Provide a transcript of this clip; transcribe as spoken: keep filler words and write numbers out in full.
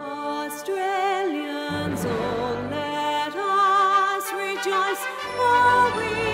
Australians, oh, let us rejoice, for we